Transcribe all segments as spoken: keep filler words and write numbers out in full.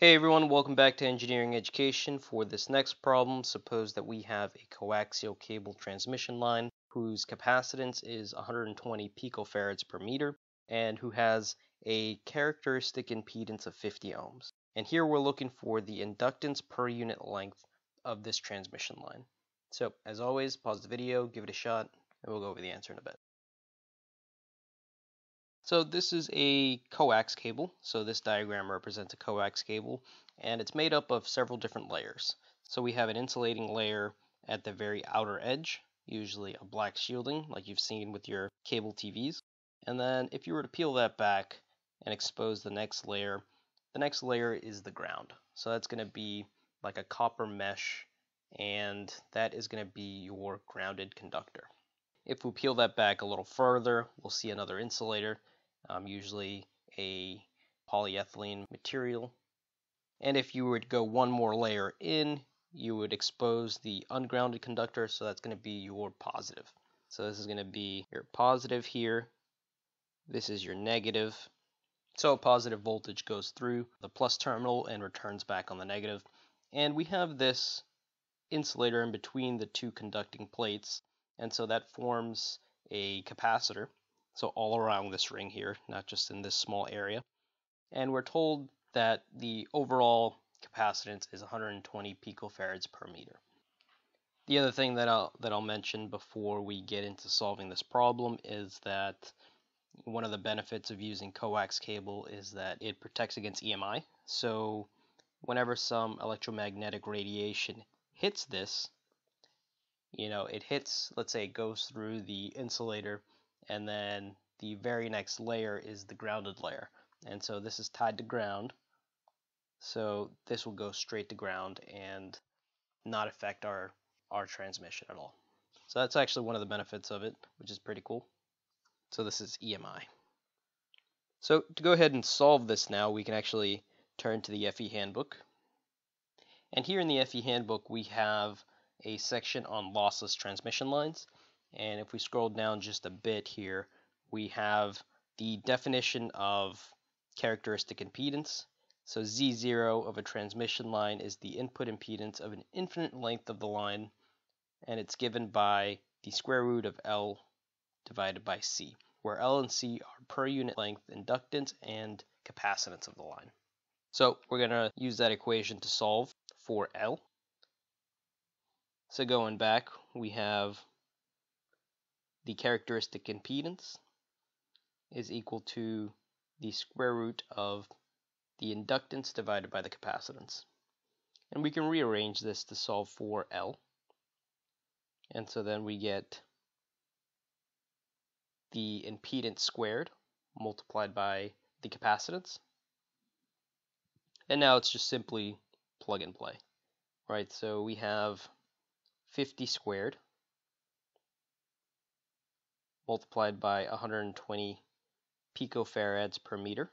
Hey everyone, welcome back to Engineering Education. For this next problem, suppose that we have a coaxial cable transmission line whose capacitance is one hundred twenty picofarads per meter and who has a characteristic impedance of fifty ohms. And here we're looking for the inductance per unit length of this transmission line. So as always, pause the video, give it a shot, and we'll go over the answer in a bit. So this is a coax cable, so this diagram represents a coax cable, and it's made up of several different layers. So we have an insulating layer at the very outer edge, usually a black shielding like you've seen with your cable T Vs. And then if you were to peel that back and expose the next layer, the next layer is the ground. So that's going to be like a copper mesh, and that is going to be your grounded conductor. If we peel that back a little further, we'll see another insulator. Um, usually a polyethylene material. And if you were to go one more layer in, you would expose the ungrounded conductor, so that's going to be your positive. So this is going to be your positive here. This is your negative. So positive voltage goes through the plus terminal and returns back on the negative. And we have this insulator in between the two conducting plates, and so that forms a capacitor. So all around this ring here, not just in this small area. And we're told that the overall capacitance is one hundred twenty picofarads per meter. The other thing that I'll, that I'll mention before we get into solving this problem is that one of the benefits of using coax cable is that it protects against E M I. So whenever some electromagnetic radiation hits this, you know, it hits, let's say it goes through the insulator, and then the very next layer is the grounded layer. And so this is tied to ground, so this will go straight to ground and not affect our, our transmission at all. So that's actually one of the benefits of it, which is pretty cool. So this is E M I. So to go ahead and solve this now, we can actually turn to the F E handbook. And here in the F E handbook, we have a section on lossless transmission lines. And if we scroll down just a bit here, we have the definition of characteristic impedance. So Z zero of a transmission line is the input impedance of an infinite length of the line, and it's given by the square root of L divided by C, where L and C are per unit length inductance and capacitance of the line. So we're going to use that equation to solve for L. So going back, we have the characteristic impedance is equal to the square root of the inductance divided by the capacitance. And we can rearrange this to solve for L. And so then we get the impedance squared multiplied by the capacitance. And now it's just simply plug and play. Right, so we have fifty squared multiplied by one hundred twenty picofarads per meter.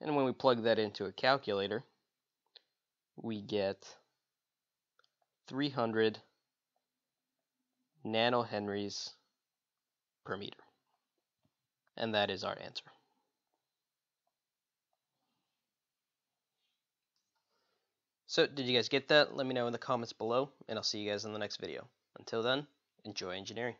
And when we plug that into a calculator, we get three hundred nanohenries per meter. And that is our answer. So, did you guys get that? Let me know in the comments below, and I'll see you guys in the next video. Until then, enjoy engineering.